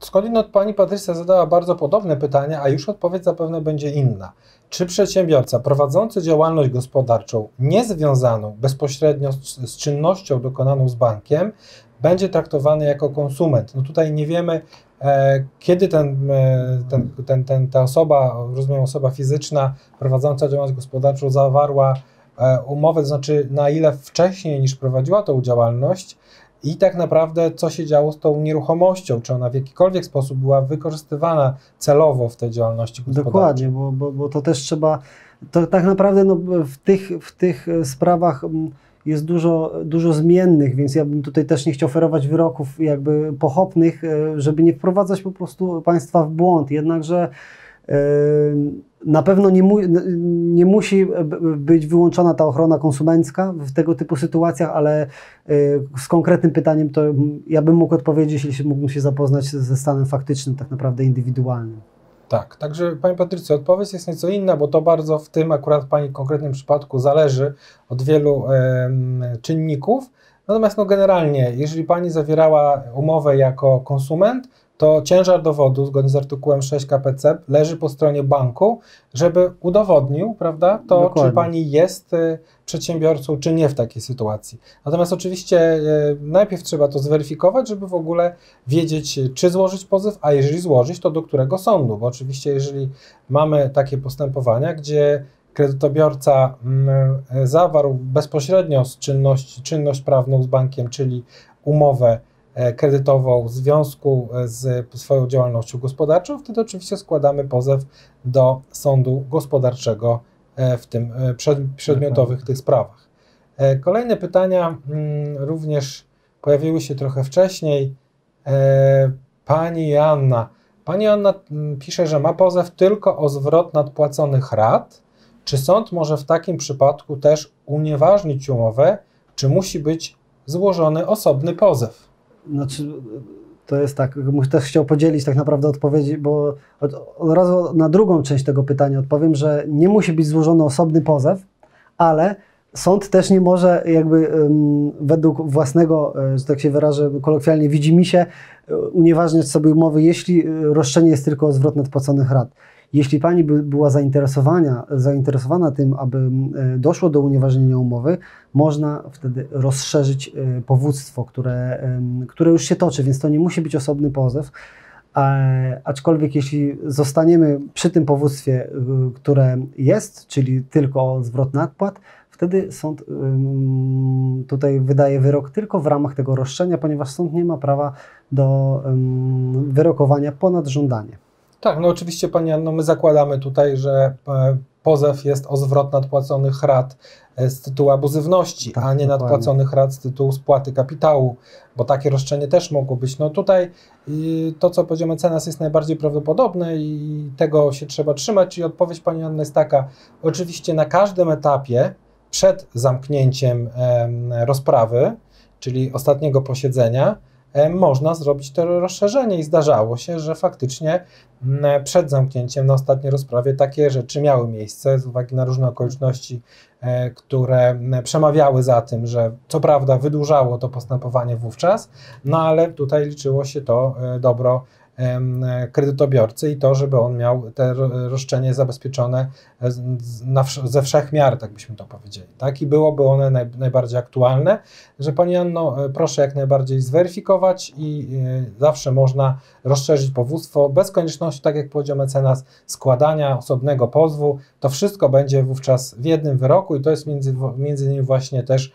Z kolei pani Patrycja zadała bardzo podobne pytanie, a już odpowiedź zapewne będzie inna. Czy przedsiębiorca prowadzący działalność gospodarczą niezwiązaną bezpośrednio z czynnością dokonaną z bankiem będzie traktowany jako konsument? No tutaj nie wiemy, kiedy ta osoba, rozumiem osoba fizyczna prowadząca działalność gospodarczą zawarła umowę, to znaczy na ile wcześniej niż prowadziła tą działalność i tak naprawdę co się działo z tą nieruchomością, czy ona w jakikolwiek sposób była wykorzystywana celowo w tej działalności gospodarczej. Dokładnie, bo to też trzeba, to tak naprawdę no, w tych sprawach jest dużo zmiennych, więc ja bym tutaj też nie chciał oferować wyroków jakby pochopnych, żeby nie wprowadzać po prostu państwa w błąd, jednakże na pewno nie musi być wyłączona ta ochrona konsumencka w tego typu sytuacjach, ale z konkretnym pytaniem to ja bym mógł odpowiedzieć, jeśli mógłbym się zapoznać ze stanem faktycznym, tak naprawdę indywidualnym. Tak, także pani Patrycjo, odpowiedź jest nieco inna, bo to bardzo w tym akurat pani konkretnym przypadku zależy od wielu czynników. Natomiast no, generalnie, jeżeli pani zawierała umowę jako konsument, to ciężar dowodu, zgodnie z artykułem 6 KPC, leży po stronie banku, żeby udowodnił, prawda, to dokładnie, czy pani jest przedsiębiorcą, czy nie w takiej sytuacji. Natomiast oczywiście najpierw trzeba to zweryfikować, żeby w ogóle wiedzieć, czy złożyć pozew, a jeżeli złożyć, to do którego sądu, bo oczywiście jeżeli mamy takie postępowania, gdzie kredytobiorca zawarł bezpośrednio czynność prawną z bankiem, czyli umowę kredytową w związku z swoją działalnością gospodarczą, wtedy oczywiście składamy pozew do sądu gospodarczego w tym przedmiotowych tych sprawach. Kolejne pytania również pojawiły się trochę wcześniej. Pani Anna. Pani Anna pisze, że ma pozew tylko o zwrot nadpłaconych rat. Czy sąd może w takim przypadku też unieważnić umowę, czy musi być złożony osobny pozew? Znaczy, to jest tak, bym też chciał podzielić tak naprawdę odpowiedzi, bo od razu na drugą część tego pytania odpowiem, że nie musi być złożony osobny pozew, ale sąd też nie może jakby według własnego, że tak się wyrażę kolokwialnie, widzimisię, unieważniać sobie umowy, jeśli roszczenie jest tylko o zwrot nadpłaconych rat. Jeśli pani by była zainteresowana tym, aby doszło do unieważnienia umowy, można wtedy rozszerzyć powództwo, które już się toczy, więc to nie musi być osobny pozew. Aczkolwiek jeśli zostaniemy przy tym powództwie, które jest, czyli tylko o zwrot nadpłat, wtedy sąd tutaj wydaje wyrok tylko w ramach tego roszczenia, ponieważ sąd nie ma prawa do wyrokowania ponad żądanie. Tak, no oczywiście pani Anno, my zakładamy tutaj, że pozew jest o zwrot nadpłaconych rat z tytułu abuzywności, tak, a nie dokładnie nadpłaconych rat z tytułu spłaty kapitału, bo takie roszczenie też mogło być. No tutaj to, co powiedział mecenas, jest najbardziej prawdopodobne i tego się trzeba trzymać i odpowiedź pani Anny jest taka, oczywiście na każdym etapie przed zamknięciem rozprawy, czyli ostatniego posiedzenia, można zrobić to rozszerzenie i zdarzało się, że faktycznie przed zamknięciem na ostatniej rozprawie takie rzeczy miały miejsce z uwagi na różne okoliczności, które przemawiały za tym, że co prawda wydłużało to postępowanie wówczas, no ale tutaj liczyło się to dobro kredytobiorcy i to, żeby on miał te roszczenie zabezpieczone ze wszech miar, tak byśmy to powiedzieli. Tak? I byłoby one najbardziej aktualne, że pani Anno, proszę jak najbardziej zweryfikować i zawsze można rozszerzyć powództwo bez konieczności, tak jak powiedział mecenas, składania osobnego pozwu. To wszystko będzie wówczas w jednym wyroku i to jest między innymi właśnie też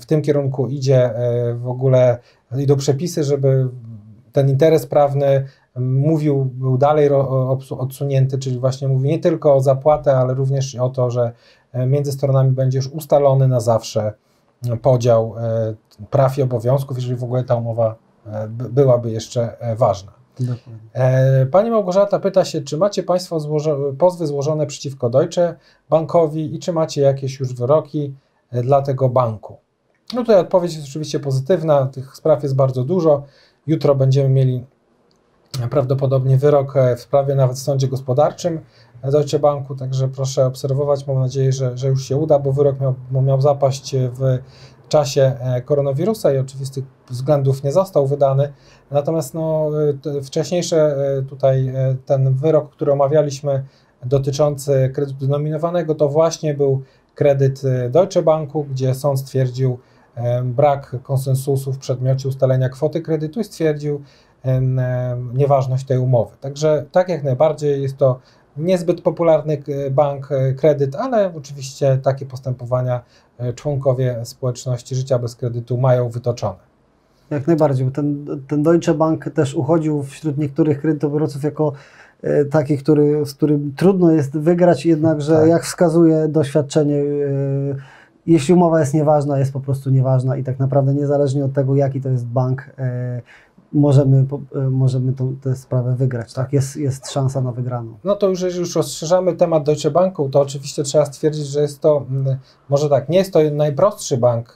w tym kierunku idzie w ogóle, idą przepisy, żeby ten interes prawny był dalej odsunięty, czyli właśnie mówi nie tylko o zapłatę, ale również o to, że między stronami będzie już ustalony na zawsze podział praw i obowiązków, jeżeli w ogóle ta umowa byłaby jeszcze ważna. Dokładnie. Pani Małgorzata pyta się, czy macie Państwo pozwy złożone przeciwko Deutsche Bankowi i czy macie jakieś już wyroki dla tego banku? No tutaj odpowiedź jest oczywiście pozytywna, tych spraw jest bardzo dużo. Jutro będziemy mieli prawdopodobnie wyrok w sprawie nawet w sądzie gospodarczym Deutsche Banku, także proszę obserwować, mam nadzieję, że już się uda, bo wyrok miał zapaść w czasie koronawirusa i oczywistych względów nie został wydany. Natomiast no, wcześniejsze tutaj ten wyrok, który omawialiśmy, dotyczący kredytu denominowanego, to właśnie był kredyt Deutsche Banku, gdzie sąd stwierdził brak konsensusu w przedmiocie ustalenia kwoty kredytu i stwierdził nieważność tej umowy. Także tak jak najbardziej jest to niezbyt popularny bank, kredyt, ale oczywiście takie postępowania członkowie społeczności Życia Bez Kredytu mają wytoczone. Jak najbardziej, bo ten Deutsche Bank też uchodził wśród niektórych kredytobiorców jako taki, z którym trudno jest wygrać, jednakże tak, jak wskazuje doświadczenie, jeśli umowa jest nieważna, jest po prostu nieważna i tak naprawdę niezależnie od tego, jaki to jest bank, możemy tę sprawę wygrać, tak? Jest szansa na wygraną. No to już, jeżeli już rozszerzamy temat Deutsche Banku, to oczywiście trzeba stwierdzić, że jest to, może tak, nie jest to najprostszy bank,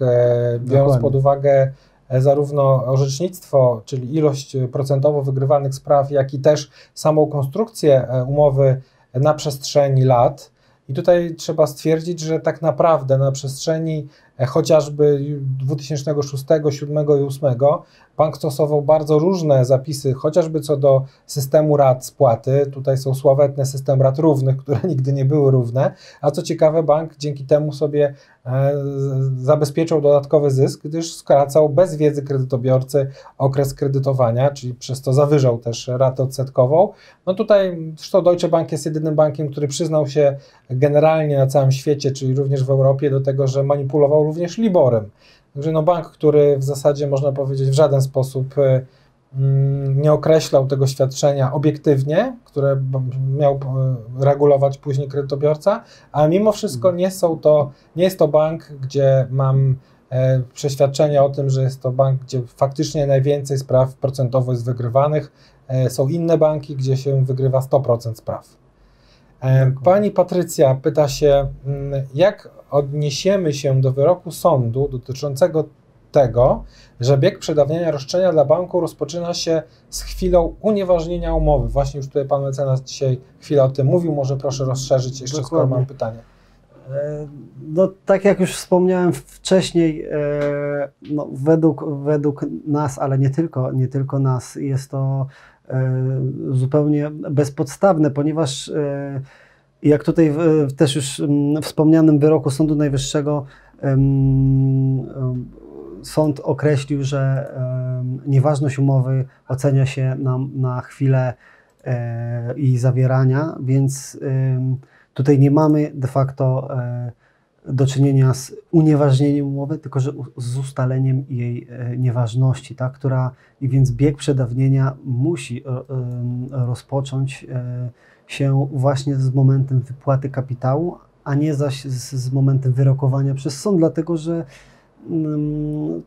biorąc pod uwagę zarówno orzecznictwo, czyli ilość procentowo wygrywanych spraw, jak i też samą konstrukcję umowy na przestrzeni lat. I tutaj trzeba stwierdzić, że tak naprawdę na przestrzeni chociażby 2006, 2007 i 2008 bank stosował bardzo różne zapisy, chociażby co do systemu rat spłaty. Tutaj są sławetny system rat równych, które nigdy nie były równe. A co ciekawe, bank dzięki temu sobie zabezpieczał dodatkowy zysk, gdyż skracał bez wiedzy kredytobiorcy okres kredytowania, czyli przez to zawyżał też ratę odsetkową. No tutaj zresztą Deutsche Bank jest jedynym bankiem, który przyznał się generalnie na całym świecie, czyli również w Europie, do tego, że manipulował również Liborem. Także no bank, który w zasadzie można powiedzieć w żaden sposób nie określał tego świadczenia obiektywnie, które miał regulować później kredytobiorca, a mimo wszystko nie jest to bank, gdzie mam przeświadczenie o tym, że jest to bank, gdzie faktycznie najwięcej spraw procentowo jest wygrywanych. Są inne banki, gdzie się wygrywa 100% spraw. Pani Patrycja pyta się, jak odniesiemy się do wyroku sądu dotyczącego tego, że bieg przedawnienia roszczenia dla banku rozpoczyna się z chwilą unieważnienia umowy. Właśnie już tutaj pan mecenas dzisiaj chwilę o tym mówił, może proszę rozszerzyć jeszcze, skoro mam pytanie. No, tak jak już wspomniałem wcześniej, no, według nas, ale nie tylko nas, jest to zupełnie bezpodstawne, ponieważ jak tutaj w też już wspomnianym wyroku Sądu Najwyższego sąd określił, że nieważność umowy ocenia się na chwilę jej zawierania, więc tutaj nie mamy de facto do czynienia z unieważnieniem umowy, tylko że z ustaleniem jej nieważności, tak? I więc bieg przedawnienia musi rozpocząć się właśnie z momentem wypłaty kapitału, a nie zaś z momentem wyrokowania przez sąd, dlatego że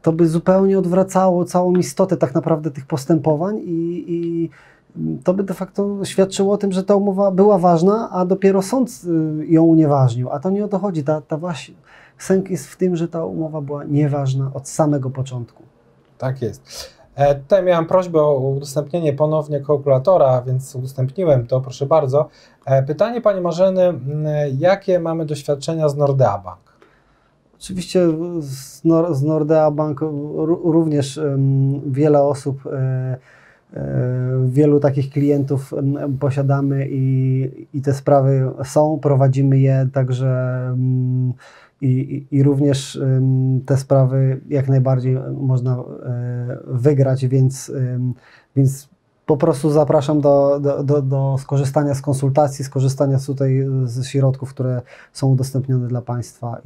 to by zupełnie odwracało całą istotę tak naprawdę tych postępowań i to by de facto świadczyło o tym, że ta umowa była ważna, a dopiero sąd ją unieważnił, a to nie o to chodzi. Właśnie sęk jest w tym, że ta umowa była nieważna od samego początku. Tak jest. Tutaj miałem prośbę o udostępnienie ponownie kalkulatora, więc udostępniłem to, proszę bardzo. Pytanie pani Marzeny, jakie mamy doświadczenia z Nordea Bank? Oczywiście z Nordea Bank również wiele osób, wielu takich klientów posiadamy i te sprawy są, prowadzimy je, także i również te sprawy jak najbardziej można wygrać, więc po prostu zapraszam do skorzystania z konsultacji, skorzystania tutaj z środków, które są udostępnione dla Państwa.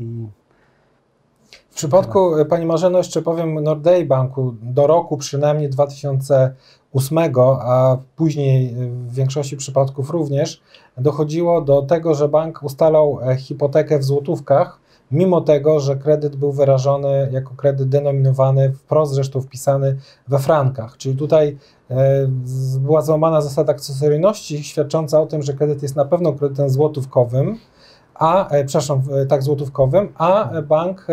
W przypadku, pani Marzeno, jeszcze powiem Nordei Banku, do roku przynajmniej 2008, a później w większości przypadków również, dochodziło do tego, że bank ustalał hipotekę w złotówkach, mimo tego, że kredyt był wyrażony jako kredyt denominowany, wprost zresztą wpisany we frankach. Czyli tutaj była złamana zasada akcesoryjności, świadcząca o tym, że kredyt jest na pewno kredytem złotówkowym, złotówkowym, a bank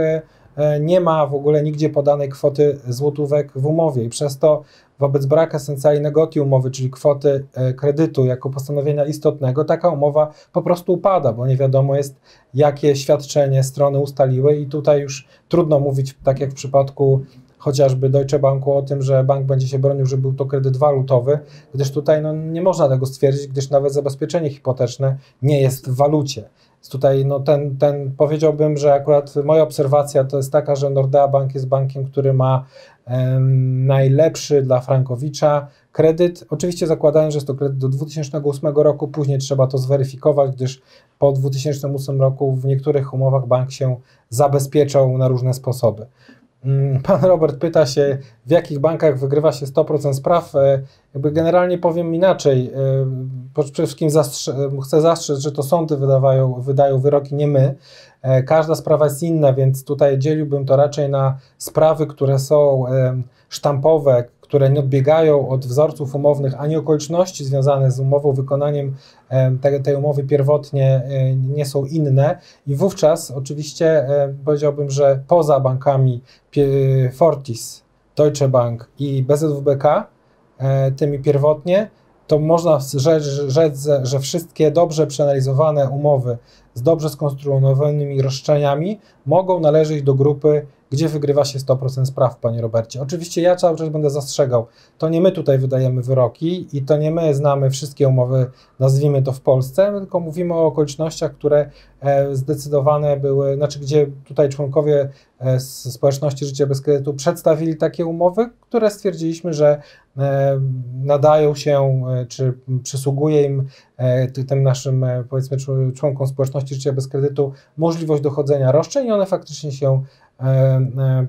nie ma w ogóle nigdzie podanej kwoty złotówek w umowie i przez to Wobec braku esencjalności umowy, czyli kwoty kredytu jako postanowienia istotnego, taka umowa po prostu upada, bo nie wiadomo jest, jakie świadczenie strony ustaliły i tutaj już trudno mówić, tak jak w przypadku chociażby Deutsche Banku, o tym, że bank będzie się bronił, że był to kredyt walutowy, gdyż tutaj no, nie można tego stwierdzić, gdyż nawet zabezpieczenie hipoteczne nie jest w walucie. Tutaj no, powiedziałbym, że akurat moja obserwacja to jest taka, że Nordea Bank jest bankiem, który ma najlepszy dla frankowicza kredyt. Oczywiście zakładając, że jest to kredyt do 2008 roku, później trzeba to zweryfikować, gdyż po 2008 roku w niektórych umowach bank się zabezpieczał na różne sposoby. Pan Robert pyta się, w jakich bankach wygrywa się 100% spraw. Jakby generalnie powiem inaczej. Przede wszystkim chcę zastrzec, że to sądy wydają wyroki, nie my. Każda sprawa jest inna, więc tutaj dzieliłbym to raczej na sprawy, które są sztampowe, które nie odbiegają od wzorców umownych, ani okoliczności związane z umową, wykonaniem tej umowy pierwotnie nie są inne i wówczas oczywiście powiedziałbym, że poza bankami Fortis, Deutsche Bank i BZWBK, tymi pierwotnie, to można rzec, że wszystkie dobrze przeanalizowane umowy z dobrze skonstruowanymi roszczeniami mogą należeć do grupy, gdzie wygrywa się 100% spraw, panie Robercie. Oczywiście ja cały czas będę zastrzegał, to nie my tutaj wydajemy wyroki i to nie my znamy wszystkie umowy, nazwijmy to w Polsce, my tylko mówimy o okolicznościach, które zdecydowane były, znaczy gdzie tutaj członkowie społeczności Życia Bez Kredytu przedstawili takie umowy, które stwierdziliśmy, że nadają się, czy przysługuje im, tym naszym, powiedzmy, członkom społeczności Życia Bez Kredytu możliwość dochodzenia roszczeń i one faktycznie się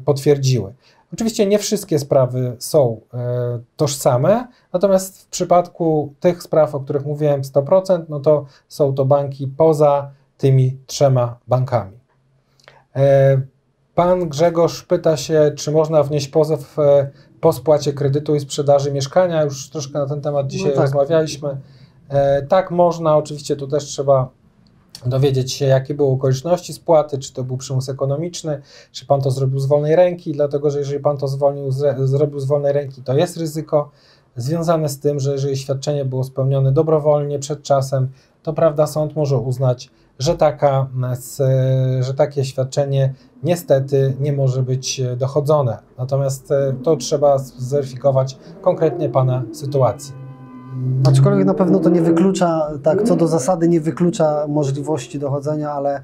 potwierdziły. Oczywiście nie wszystkie sprawy są tożsame, natomiast w przypadku tych spraw, o których mówiłem 100%, no to są to banki poza tymi trzema bankami. Pan Grzegorz pyta się, czy można wnieść pozew po spłacie kredytu i sprzedaży mieszkania. Już troszkę na ten temat dzisiaj rozmawialiśmy. Tak, można. Oczywiście tu też trzeba dowiedzieć się, jakie były okoliczności spłaty, czy to był przymus ekonomiczny, czy pan to zrobił z wolnej ręki, dlatego że jeżeli pan to zrobił z wolnej ręki, to jest ryzyko związane z tym, że jeżeli świadczenie było spełnione dobrowolnie, przed czasem, to prawda, sąd może uznać, że takie świadczenie niestety nie może być dochodzone. Natomiast to trzeba zweryfikować konkretnie pana sytuację. Aczkolwiek na pewno to nie wyklucza, tak co do zasady nie wyklucza możliwości dochodzenia, ale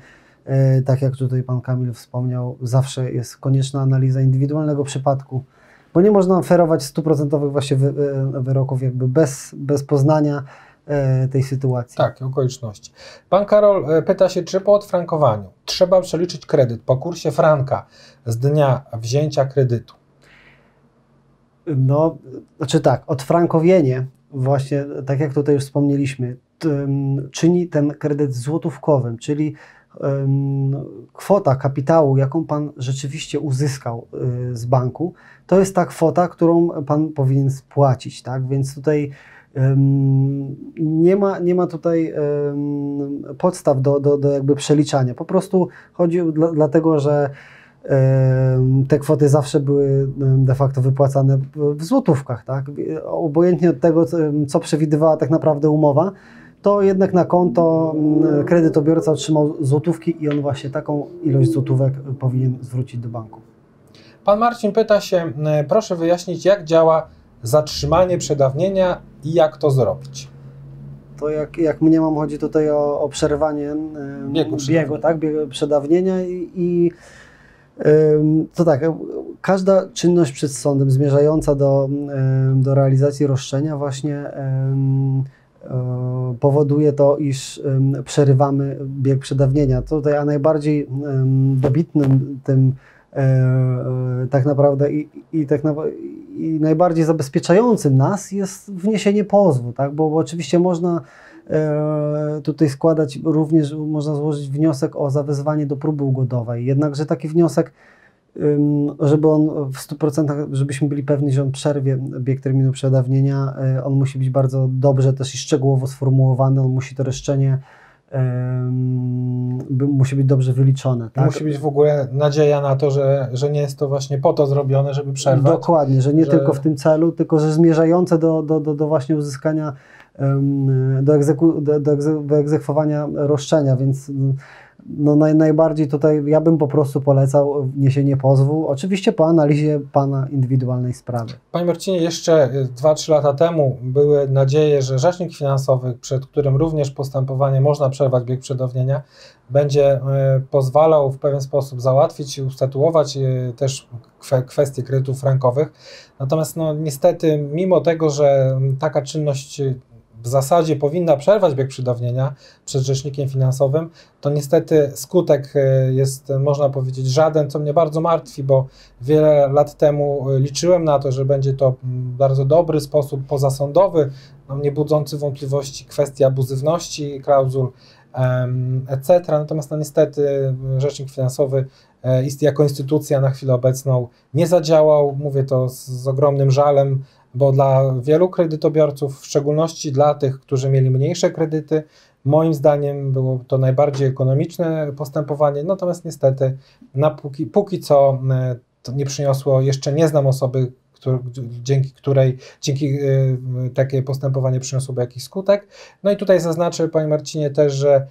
tak jak tutaj pan Kamil wspomniał, zawsze jest konieczna analiza indywidualnego przypadku, bo nie można oferować 100% właśnie wyroków jakby bez poznania tej sytuacji. Tak, okoliczności. Pan Karol pyta się, czy po odfrankowaniu trzeba przeliczyć kredyt po kursie franka z dnia wzięcia kredytu? No, znaczy tak, odfrankowienie właśnie, tak jak tutaj już wspomnieliśmy, czyni ten kredyt złotówkowym, czyli kwota kapitału, jaką pan rzeczywiście uzyskał z banku, to jest ta kwota, którą pan powinien spłacić, tak? Więc tutaj nie ma tutaj podstaw do jakby przeliczania. Po prostu chodzi dlatego, że te kwoty zawsze były de facto wypłacane w złotówkach, tak? Obojętnie od tego, co przewidywała tak naprawdę umowa, to jednak na konto kredytobiorca otrzymał złotówki i on właśnie taką ilość złotówek powinien zwrócić do banku. Pan Marcin pyta się, proszę wyjaśnić, jak działa zatrzymanie przedawnienia i jak to zrobić? To jak mniemam, chodzi tutaj o przerwanie biegu przedawnienia i to tak, każda czynność przed sądem zmierzająca do realizacji roszczenia właśnie powoduje to, iż przerywamy bieg przedawnienia. Tutaj, a najbardziej dobitnym tym tak naprawdę i najbardziej zabezpieczającym nas jest wniesienie pozwu, tak? Bo oczywiście można tutaj składać, również można złożyć wniosek o zawezwanie do próby ugodowej, jednakże taki wniosek, żeby on w 100%, żebyśmy byli pewni, że on przerwie bieg terminu przedawnienia, on musi być bardzo dobrze też i szczegółowo sformułowany, on musi to roszczenie musi być dobrze wyliczone. Tak? Musi być w ogóle nadzieja na to, że nie jest to właśnie po to zrobione, żeby przerwać. Dokładnie, że nie tylko w tym celu, tylko że zmierzające do właśnie uzyskania, do egzekwowania roszczenia, więc no najbardziej tutaj ja bym po prostu polecał wniesienie pozwu, oczywiście po analizie pana indywidualnej sprawy. Panie Marcinie, jeszcze 2-3 lata temu były nadzieje, że rzecznik finansowy, przed którym również postępowanie można przerwać bieg przedawnienia, będzie pozwalał w pewien sposób załatwić i ustatuować też kwestie kredytów frankowych. Natomiast no, niestety, mimo tego, że taka czynność w zasadzie powinna przerwać bieg przedawnienia przed rzecznikiem finansowym, to niestety skutek jest, można powiedzieć, żaden, co mnie bardzo martwi, bo wiele lat temu liczyłem na to, że będzie to bardzo dobry sposób pozasądowy, nie budzący wątpliwości kwestii abuzywności, klauzul, etc. Natomiast no, niestety rzecznik finansowy jako instytucja na chwilę obecną nie zadziałał, mówię to z ogromnym żalem, bo dla wielu kredytobiorców, w szczególności dla tych, którzy mieli mniejsze kredyty, moim zdaniem było to najbardziej ekonomiczne postępowanie, natomiast niestety póki co to nie przyniosło, jeszcze nie znam osoby, dzięki której takie postępowanie przyniosłoby jakiś skutek. No i tutaj zaznaczę, panie Marcinie, też, że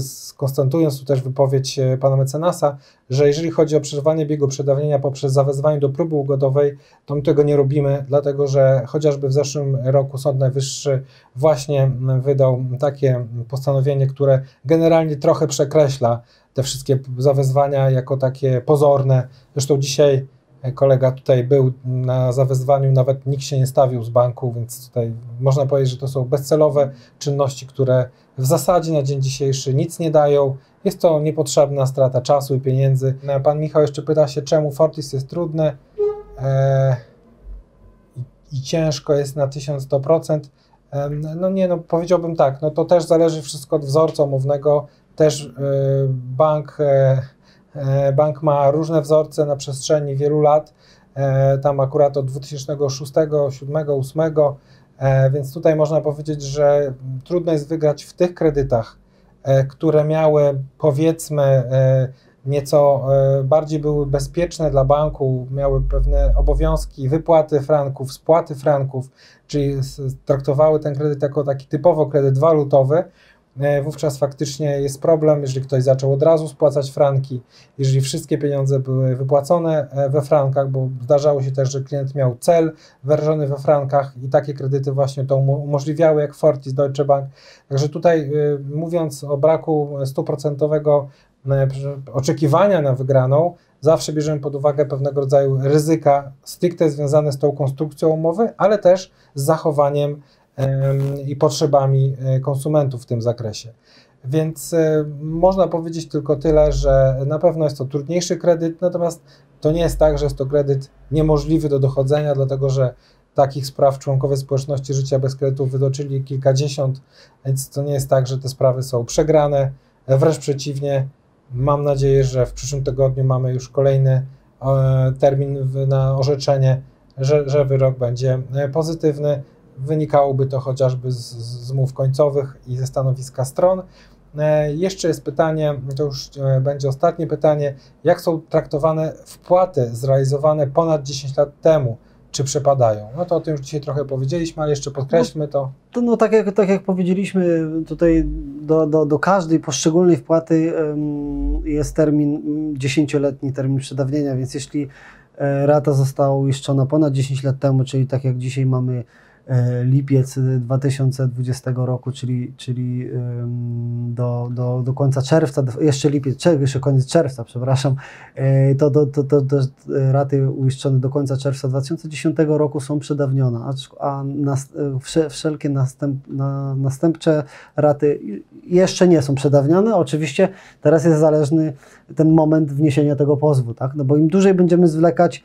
skonstatując tu też wypowiedź pana mecenasa, że jeżeli chodzi o przerwanie biegu przedawnienia poprzez zawezwanie do próby ugodowej, to my tego nie robimy, dlatego że chociażby w zeszłym roku Sąd Najwyższy właśnie wydał takie postanowienie, które generalnie trochę przekreśla te wszystkie zawezwania jako takie pozorne. Zresztą dzisiaj kolega tutaj był na zawezwaniu, nawet nikt się nie stawił z banku, więc tutaj można powiedzieć, że to są bezcelowe czynności, które w zasadzie na dzień dzisiejszy nic nie dają. Jest to niepotrzebna strata czasu i pieniędzy. Pan Michał jeszcze pyta się, czemu Fortis jest trudny i ciężko jest na 1100%. No nie, no powiedziałbym tak, no to też zależy wszystko od wzorca umownego. Też Bank ma różne wzorce na przestrzeni wielu lat, tam akurat od 2006, 2007, 2008, więc tutaj można powiedzieć, że trudno jest wygrać w tych kredytach, które miały, powiedzmy, nieco bardziej były bezpieczne dla banku, miały pewne obowiązki wypłaty franków, spłaty franków, czyli traktowały ten kredyt jako taki typowo kredyt walutowy. Wówczas faktycznie jest problem, jeżeli ktoś zaczął od razu spłacać franki, jeżeli wszystkie pieniądze były wypłacone we frankach, bo zdarzało się też, że klient miał cel wyrażony we frankach i takie kredyty właśnie to umożliwiały, jak Fortis, Deutsche Bank. Także tutaj mówiąc o braku 100% oczekiwania na wygraną, zawsze bierzemy pod uwagę pewnego rodzaju ryzyka stricte związane z tą konstrukcją umowy, ale też z zachowaniem i potrzebami konsumentów w tym zakresie. Więc można powiedzieć tylko tyle, że na pewno jest to trudniejszy kredyt, natomiast to nie jest tak, że jest to kredyt niemożliwy do dochodzenia, dlatego że takich spraw członkowie społeczności Życia Bez Kredytu wytoczyli kilkadziesiąt, więc to nie jest tak, że te sprawy są przegrane, wręcz przeciwnie. Mam nadzieję, że w przyszłym tygodniu mamy już kolejny termin na orzeczenie, że wyrok będzie pozytywny. Wynikałoby to chociażby z umów końcowych i ze stanowiska stron. Jeszcze jest pytanie, to już będzie ostatnie pytanie, jak są traktowane wpłaty zrealizowane ponad 10 lat temu? Czy przepadają? No to o tym już dzisiaj trochę powiedzieliśmy, ale jeszcze podkreślmy to. No tak jak powiedzieliśmy, tutaj do każdej poszczególnej wpłaty jest termin 10-letni termin przedawnienia, więc jeśli rata została uiszczona ponad 10 lat temu, czyli tak jak dzisiaj mamy lipiec 2020 roku, czyli do końca czerwca, jeszcze lipiec, jeszcze koniec czerwca, przepraszam, to raty uiszczone do końca czerwca 2010 roku są przedawnione, wszelkie następcze raty jeszcze nie są przedawniane. Oczywiście teraz jest zależny ten moment wniesienia tego pozwu, tak? No bo im dłużej będziemy zwlekać,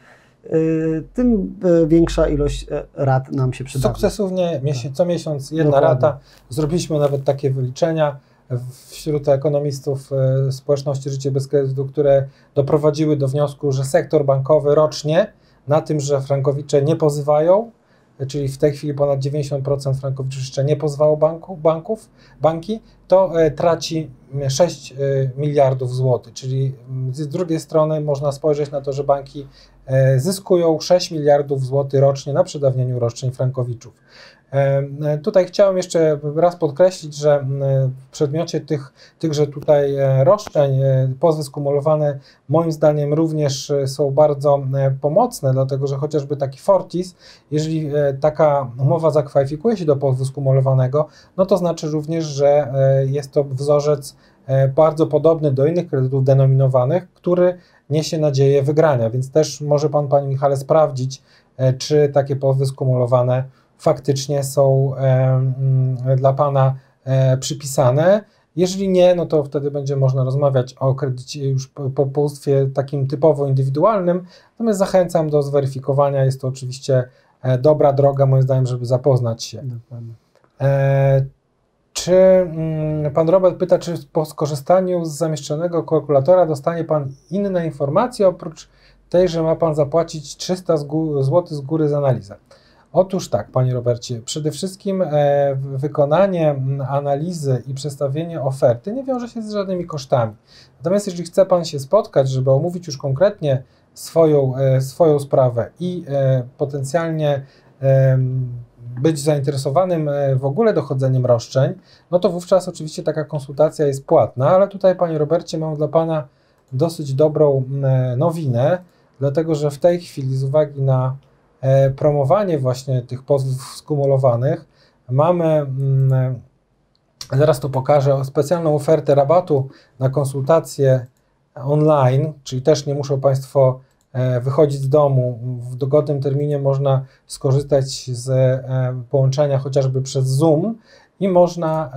tym większa ilość rat nam się przyda. Sukcesywnie, co miesiąc jedna rata. Zrobiliśmy nawet takie wyliczenia wśród ekonomistów społeczności Życie Bez Kredytu, które doprowadziły do wniosku, że sektor bankowy rocznie na tym, że frankowicze nie pozywają, czyli w tej chwili ponad 90% frankowiczów jeszcze nie pozwało banki, to traci 6 miliardów złotych, czyli z drugiej strony można spojrzeć na to, że banki zyskują 6 miliardów złotych rocznie na przedawnieniu roszczeń frankowiczów. Tutaj chciałem jeszcze raz podkreślić, że w przedmiocie tychże tutaj roszczeń pozwy skumulowane moim zdaniem również są bardzo pomocne, dlatego że chociażby taki Fortis, jeżeli taka umowa zakwalifikuje się do pozwu skumulowanego, no to znaczy również, że jest to wzorzec bardzo podobny do innych kredytów denominowanych, który niesie nadzieję wygrania, więc też może Pan, Panie Michale, sprawdzić, czy takie pozwy skumulowane faktycznie są dla Pana przypisane. Jeżeli nie, no to wtedy będzie można rozmawiać o kredycie już po ubóstwie takim typowo indywidualnym, natomiast zachęcam do zweryfikowania, jest to oczywiście dobra droga, moim zdaniem, żeby zapoznać się. Dokładnie. Czy Pan Robert pyta, czy po skorzystaniu z zamieszczonego kalkulatora dostanie Pan inne informacje, oprócz tej, że ma Pan zapłacić 300 zł z góry za analizę? Otóż tak, Panie Robercie, przede wszystkim wykonanie analizy i przedstawienie oferty nie wiąże się z żadnymi kosztami. Natomiast jeżeli chce Pan się spotkać, żeby omówić już konkretnie swoją sprawę i potencjalnie być zainteresowanym w ogóle dochodzeniem roszczeń, no to wówczas oczywiście taka konsultacja jest płatna, ale tutaj, Panie Robercie, mam dla Pana dosyć dobrą nowinę, dlatego że w tej chwili z uwagi na promowanie właśnie tych pozwów skumulowanych mamy, zaraz to pokażę, specjalną ofertę rabatu na konsultacje online, czyli też nie muszą Państwo wychodzić z domu, w dogodnym terminie można skorzystać z połączenia chociażby przez Zoom i można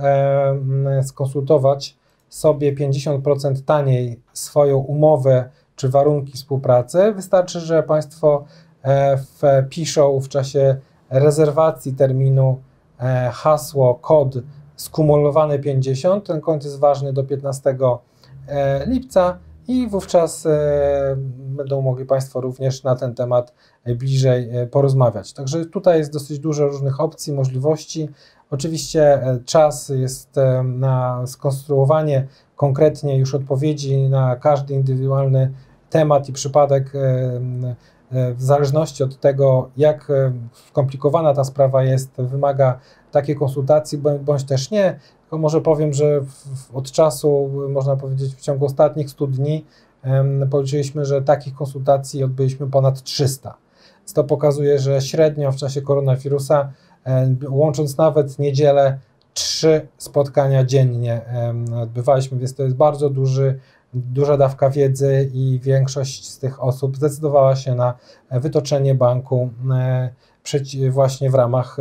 skonsultować sobie 50% taniej swoją umowę czy warunki współpracy. Wystarczy, że Państwo wpiszą w czasie rezerwacji terminu hasło, kod skumulowany 50, ten kod jest ważny do 15 lipca i wówczas będą mogli Państwo również na ten temat bliżej porozmawiać. Także tutaj jest dosyć dużo różnych opcji, możliwości. Oczywiście czas jest na skonstruowanie konkretnie już odpowiedzi na każdy indywidualny temat i przypadek w zależności od tego, jak skomplikowana ta sprawa jest, wymaga takiej konsultacji bądź też nie, tylko może powiem, że od czasu, można powiedzieć, w ciągu ostatnich 100 dni policzyliśmy, że takich konsultacji odbyliśmy ponad 300. To pokazuje, że średnio w czasie koronawirusa, łącząc nawet niedzielę, 3 spotkania dziennie odbywaliśmy, więc to jest bardzo duża dawka wiedzy i większość z tych osób zdecydowała się na wytoczenie banku właśnie w ramach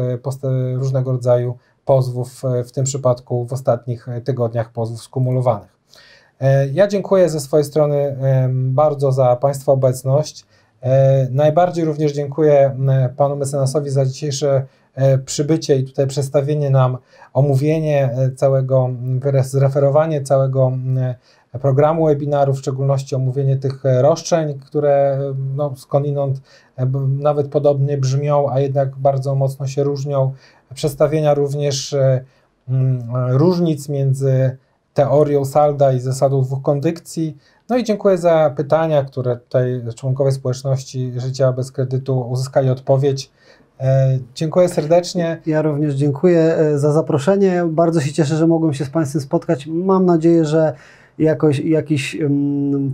różnego rodzaju pozwów, w tym przypadku w ostatnich tygodniach pozwów skumulowanych. Ja dziękuję ze swojej strony bardzo za Państwa obecność. Najbardziej również dziękuję Panu mecenasowi za dzisiejsze przybycie i tutaj przedstawienie nam, omówienie całego, zreferowanie całego programu webinaru, w szczególności omówienie tych roszczeń, które no, skądinąd nawet podobnie brzmią, a jednak bardzo mocno się różnią, przedstawienia również różnic między teorią salda i zasadą dwóch kondycji. No i dziękuję za pytania, które tutaj członkowie społeczności Życia Bez Kredytu uzyskali odpowiedź. Dziękuję serdecznie. Ja również dziękuję za zaproszenie. Bardzo się cieszę, że mogłem się z Państwem spotkać. Mam nadzieję, że jakiś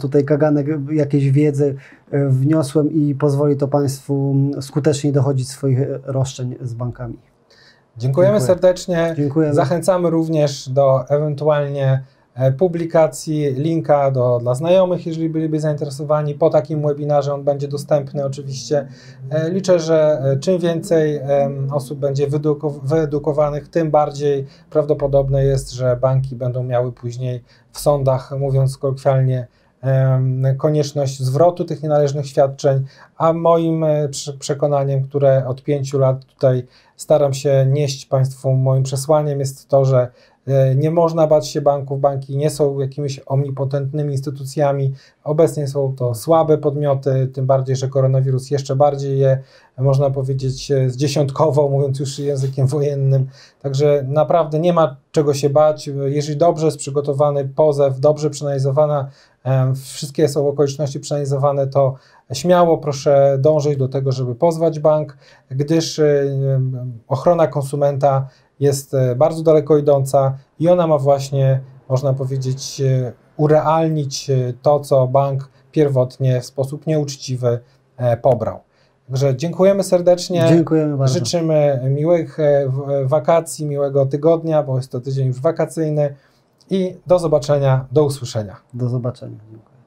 tutaj kaganek, jakieś wiedzy wniosłem i pozwoli to Państwu skuteczniej dochodzić swoich roszczeń z bankami. Dziękujemy serdecznie. Dziękujemy. Zachęcamy również do ewentualnie publikacji, linka dla znajomych, jeżeli byliby zainteresowani. Po takim webinarze on będzie dostępny oczywiście. Liczę, że czym więcej osób będzie wyedukowanych, tym bardziej prawdopodobne jest, że banki będą miały później w sądach, mówiąc kolokwialnie, konieczność zwrotu tych nienależnych świadczeń, a moim przekonaniem, które od 5 lat tutaj staram się nieść Państwu, moim przesłaniem jest to, że Nie można bać się banków, banki nie są jakimiś omnipotentnymi instytucjami, obecnie są to słabe podmioty, tym bardziej, że koronawirus jeszcze bardziej je, można powiedzieć, zdziesiątkował, mówiąc już językiem wojennym, także naprawdę nie ma czego się bać, jeżeli dobrze jest przygotowany pozew, dobrze przeanalizowana, wszystkie są okoliczności przeanalizowane, to śmiało proszę dążyć do tego, żeby pozwać bank, gdyż ochrona konsumenta jest bardzo daleko idąca i ona ma właśnie, można powiedzieć, urealnić to, co bank pierwotnie w sposób nieuczciwy pobrał. Także dziękujemy serdecznie. Dziękujemy bardzo. Życzymy miłych wakacji, miłego tygodnia, bo jest to tydzień już wakacyjny i do zobaczenia, do usłyszenia. Do zobaczenia. Dziękuję.